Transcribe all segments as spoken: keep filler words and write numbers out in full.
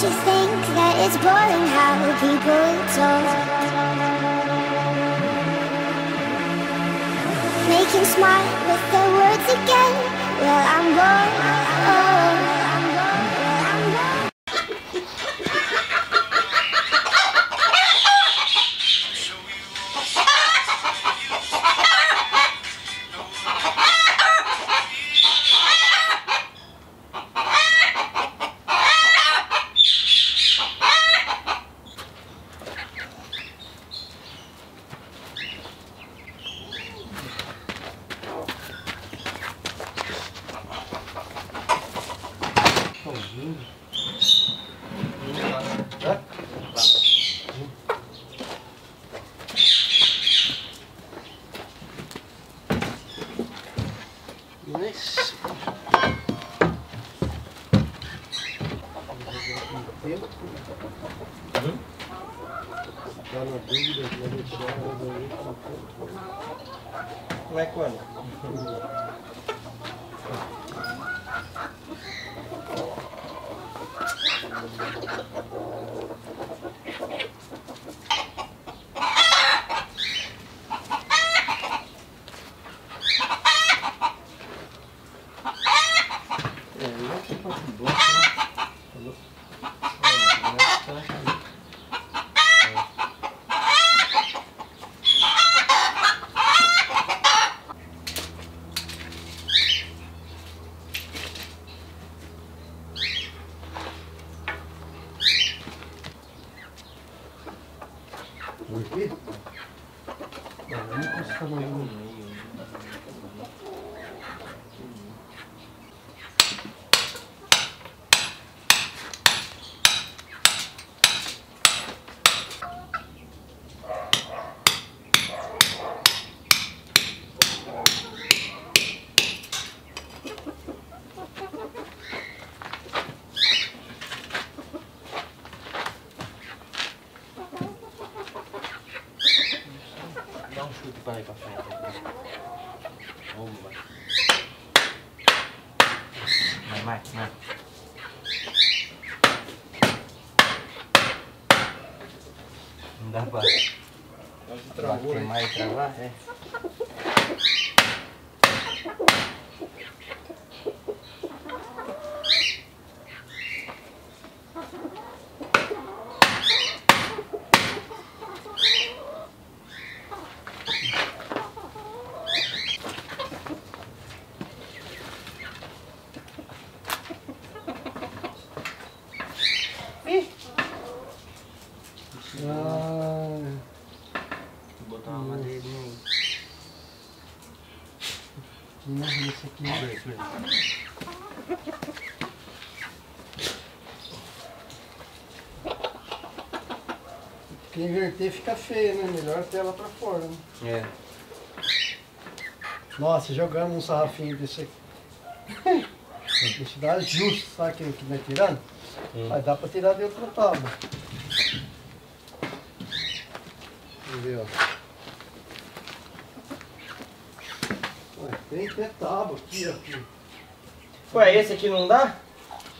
Don't you think that it's boring how people talk? Making smart with the words again. Well, I'm bored. Oh. Como é que quando? Vai pra frente. Vamos lá. Vai, vai, vai. Não dá pra... Travou, bater mais e travar? É. Porque inverter fica feio, né? Melhor ter ela pra fora, né? É. Nossa, jogamos um sarrafinho desse aqui. Intensidade justa, sabe aquilo que vai tirando? Hum. Mas dá pra tirar de outra tábua. Vamos ver, ó. Tem até tábua aqui, ó. Ué, esse aqui não dá?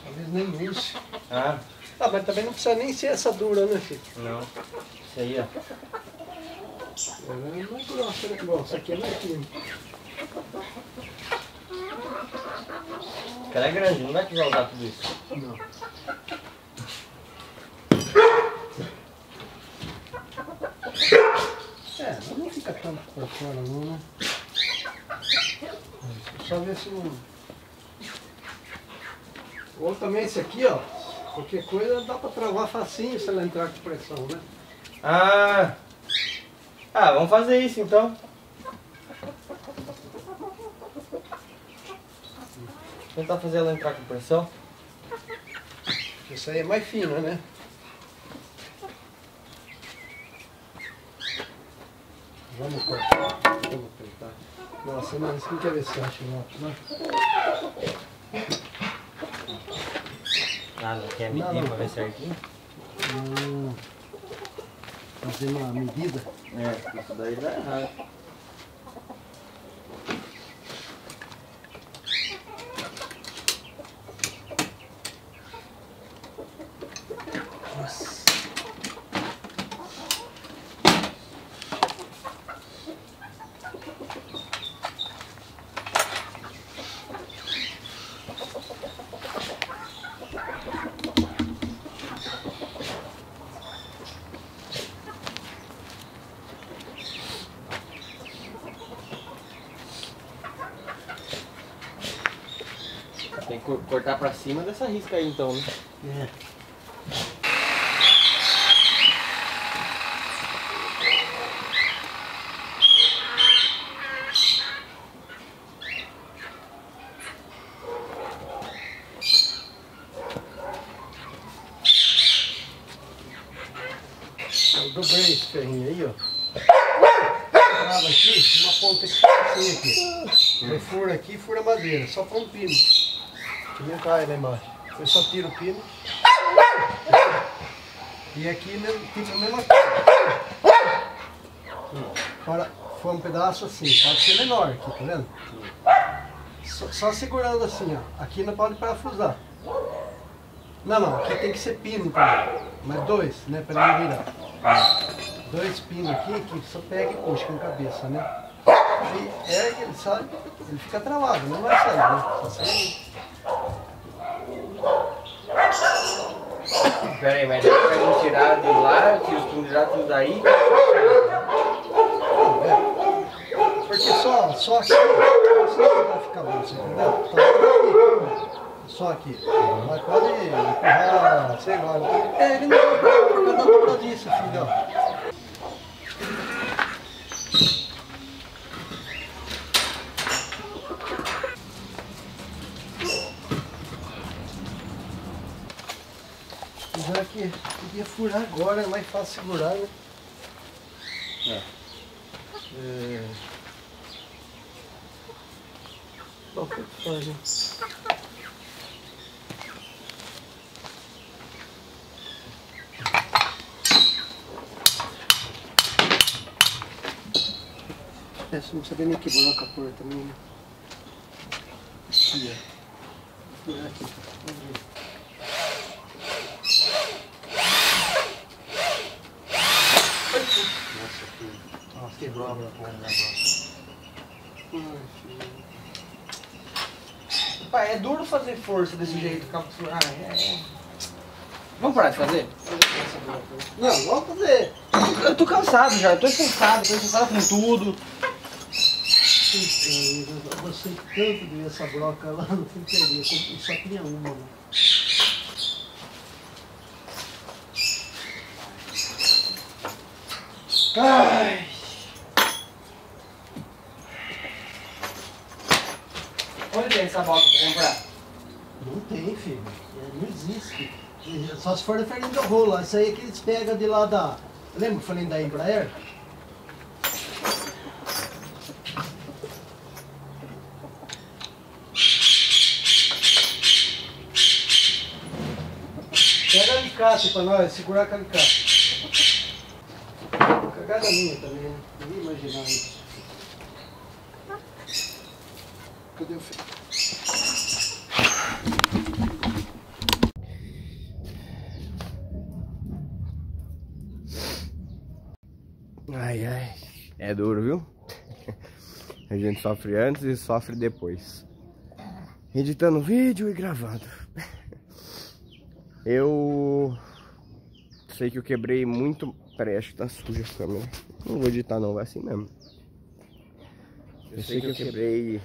Talvez nem use. Ah. Ah, mas também não precisa nem ser essa dura, né, filho? Não. Isso aí, ó. É mais grossa, né? Bom, isso aqui é mais fino. O cara é grande, não vai que vai usar tudo isso. Não. É, mas não fica tanto pra fora, não, né? Só ver se não... Ou também esse aqui, ó. Qualquer coisa dá pra travar facinho se ela entrar com pressão, né? Ah! Ah, vamos fazer isso então. Tentar fazer ela entrar com pressão. Isso aí é mais fino, né? Vamos cortar. Vamos cortar. Nossa, mas isso não quer ver se eu acho não, né? Nada, quer medir não, não. Pra ver certinho? Hum, fazer uma medida? É, isso daí dá errado. Nossa. Tem que cortar pra cima dessa risca aí então, né? É. Eu dobrei esse ferrinho aí, ó. Trava aqui, uma ponta que tem aqui. Ele fura aqui e fura a madeira, só com o pino. Que não cai lá embaixo. Eu só tiro o pino. E aqui mesmo, tipo a mesma coisa. Agora foi um pedaço assim, pode ser menor aqui, tá vendo? Só, só segurando assim, ó. Aqui não pode parafusar. Não, não, aqui tem que ser pino primeiro. Mas dois, né? Pra ele virar. Dois pinos aqui que só pega e puxa com a cabeça, né? E ergue, ele sai, ele fica travado, não vai sair, né? Só sai. Pera aí, mas dá pra eu tirar de lá, tirar tudo daí? É. Porque só, só aqui, só vai ficar bom, você entendeu? Só aqui. Só aqui. Mas pode empurrar, sei lá. É, ele não vai dar tudo disso, filho. Já que podia furar agora, é mais fácil segurar, né? É. É... Bom, pode. É, você não sabe nem que buraco a porta também, né? Aqui, ó. Vou furar aqui. Nossa, filho. Nossa, quebrou a porta da boca. Pai, é duro fazer força desse jeito, capturar. Ah, é. Vamos parar de fazer? Não, vamos fazer. Eu tô cansado já, eu tô cansado, tô cansado com tudo. Eu gostei tanto de ver essa broca lá no interior, eu só tinha uma. Ai! Onde tem essa broca pra comprar? Não tem, filho. Não existe. Só se for da Fernanda Rola. Isso aí é que eles pegam de lá da... Lembra falando da Embraer? Pega alicate pra nós, segurar com alicate. Cagada minha também, não ia imaginar isso. Cadê o filho? Ai, ai, é duro, viu? A gente sofre antes e sofre depois. Editando vídeo e gravando. Eu sei que eu quebrei muito... Peraí, acho que tá suja a câmera. Não vou editar não, vai assim mesmo. Eu sei que eu quebrei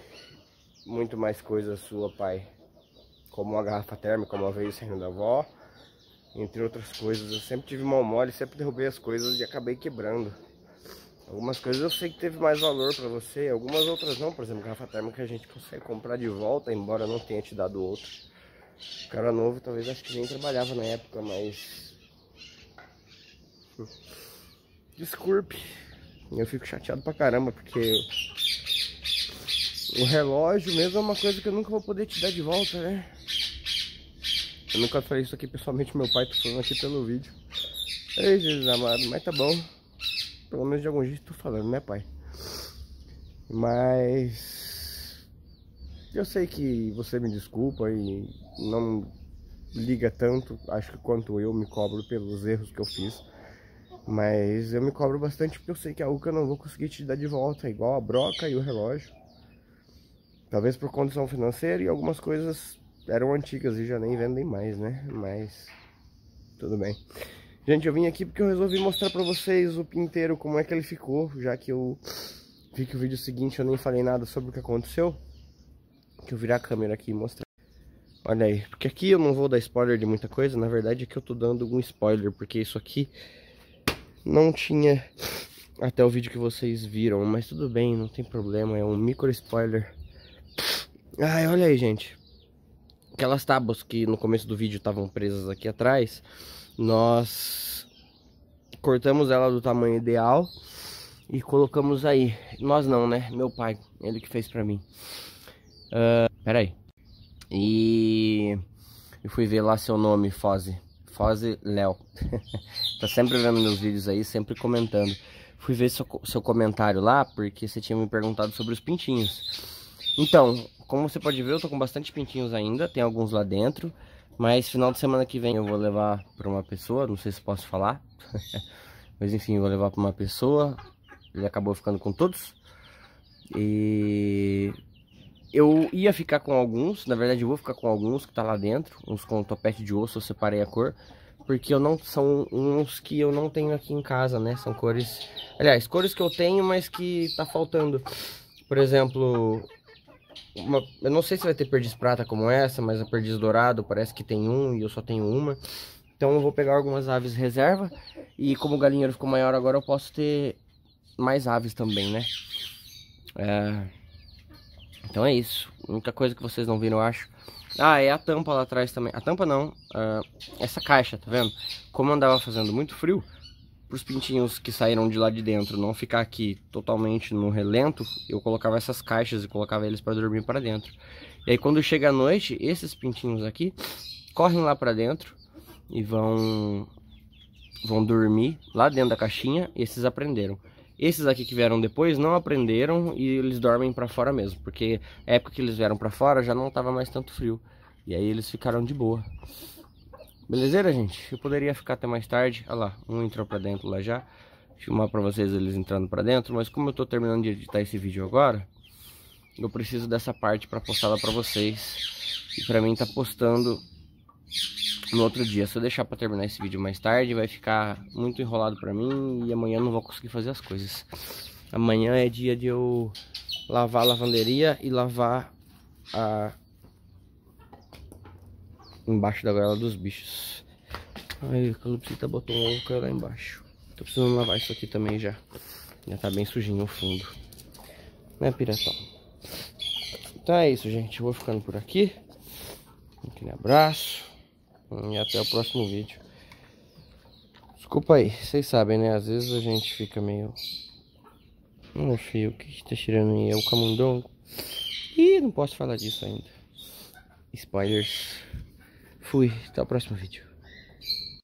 muito mais coisa sua, pai. Como uma garrafa térmica, uma vez saindo da avó. Entre outras coisas, eu sempre tive mão mole, sempre derrubei as coisas e acabei quebrando. Algumas coisas eu sei que teve mais valor pra você, algumas outras não. Por exemplo, garrafa térmica a gente consegue comprar de volta, embora não tenha te dado outro. O cara novo talvez acho que nem trabalhava na época, mas... Desculpe. Eu fico chateado pra caramba, porque... O relógio mesmo é uma coisa que eu nunca vou poder te dar de volta, né? Eu nunca falei isso aqui pessoalmente, meu pai, tô falando aqui pelo vídeo. Ei, Jesus amado, mas tá bom. Pelo menos de algum jeito tô falando, né, pai? Mas eu sei que você me desculpa e não liga tanto, acho que quanto eu me cobro pelos erros que eu fiz. Mas eu me cobro bastante porque eu sei que é algo que eu não vou conseguir te dar de volta, igual a broca e o relógio. Talvez por condição financeira, e algumas coisas eram antigas e já nem vendem mais, né? Mas tudo bem. Gente, eu vim aqui porque eu resolvi mostrar pra vocês o pinteiro, como é que ele ficou. Já que eu vi que o vídeo seguinte eu nem falei nada sobre o que aconteceu. Deixa eu virar a câmera aqui e mostrar. Olha aí, porque aqui eu não vou dar spoiler de muita coisa. Na verdade, aqui eu tô dando um spoiler, porque isso aqui não tinha até o vídeo que vocês viram. Mas tudo bem, não tem problema, é um micro spoiler. Ai, olha aí, gente. Aquelas tábuas que no começo do vídeo estavam presas aqui atrás, nós cortamos ela do tamanho ideal e colocamos aí. Nós não, né? Meu pai, ele que fez pra mim. Uh, Pera aí. E eu fui ver lá seu nome, Foze. Foze Léo. Tá sempre vendo meus vídeos aí, sempre comentando. Fui ver seu, seu comentário lá, porque você tinha me perguntado sobre os pintinhos. Então, como você pode ver, eu tô com bastante pintinhos ainda. Tem alguns lá dentro. Mas final de semana que vem eu vou levar pra uma pessoa. Não sei se posso falar. Mas enfim, eu vou levar pra uma pessoa. Ele acabou ficando com todos. E... eu ia ficar com alguns, na verdade eu vou ficar com alguns que tá lá dentro, uns com topete de osso, eu separei a cor, porque eu não, são uns que eu não tenho aqui em casa, né, são cores, aliás, cores que eu tenho, mas que tá faltando, por exemplo, uma, eu não sei se vai ter perdiz prata como essa, mas a perdiz dourado parece que tem um e eu só tenho uma, então eu vou pegar algumas aves reserva, e como o galinheiro ficou maior agora eu posso ter mais aves também, né, é... Então é isso, a única coisa que vocês não viram, eu acho. Ah, é a tampa lá atrás também. A tampa não, uh, essa caixa, tá vendo? Como andava fazendo muito frio, pros pintinhos que saíram de lá de dentro não ficar aqui totalmente no relento, eu colocava essas caixas e colocava eles pra dormir pra dentro. E aí quando chega a noite, esses pintinhos aqui correm lá pra dentro e vão, vão dormir lá dentro da caixinha, e esses aprenderam. Esses aqui que vieram depois não aprenderam e eles dormem pra fora mesmo, porque a época que eles vieram pra fora já não tava mais tanto frio. E aí eles ficaram de boa. Belezeira, gente? Eu poderia ficar até mais tarde. Olha lá, um entrou pra dentro lá já. Filmar pra vocês eles entrando pra dentro, mas como eu tô terminando de editar esse vídeo agora, eu preciso dessa parte pra postar lá pra vocês. E pra mim tá postando no outro dia. Se eu deixar pra terminar esse vídeo mais tarde, vai ficar muito enrolado pra mim. E amanhã eu não vou conseguir fazer as coisas. Amanhã é dia de eu lavar a lavanderia e lavar a... embaixo da goela dos bichos. Aí o Calopsita botou um ovo lá embaixo. Tô precisando lavar isso aqui também já. Já tá bem sujinho o fundo, né, piratão? Então é isso, gente. Eu vou ficando por aqui. Aquele abraço. E até o próximo vídeo. Desculpa aí, vocês sabem, né? Às vezes a gente fica meio... Não sei o que que tá tirando aí. É o camundongo. Ih, não posso falar disso ainda. Spoilers. Fui, até o próximo vídeo.